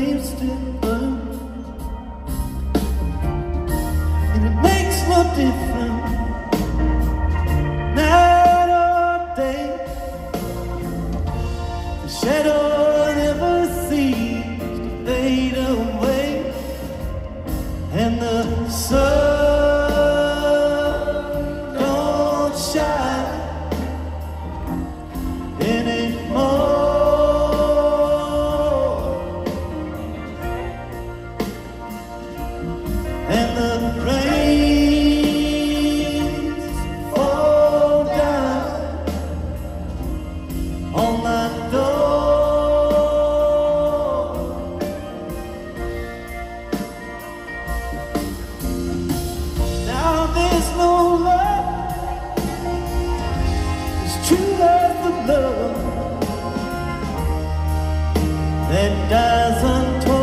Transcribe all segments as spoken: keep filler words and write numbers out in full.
flames still burn, and it makes no difference, night or day. The shadow never seems to fade away, and the sun don't shine anymore. And the rains fall down on my door. Now there's no love as true as the love that dies untold.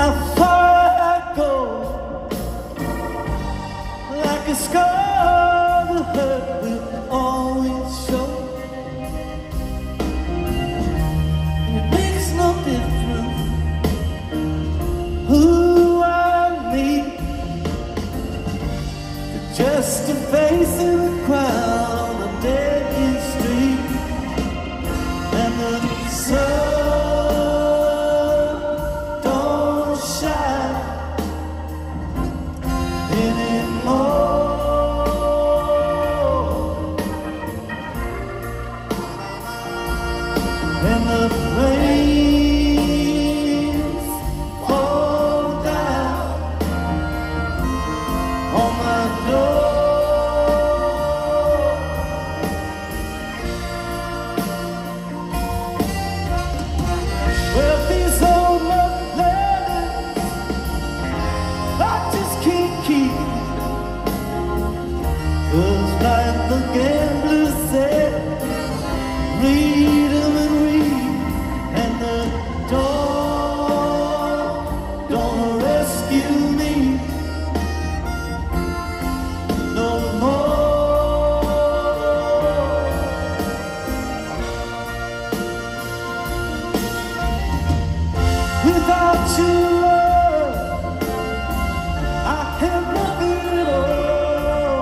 How far I go, like a scar, the hurt will always show. And it makes no difference who I meet, but just a face in the crowd on a dead end street. And the sun and the rains fall down on my door. Well, these old love letters I just can't keep, 'cause like the gambler said, read 'em and without you, I have nothing at all.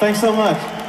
Thanks so much.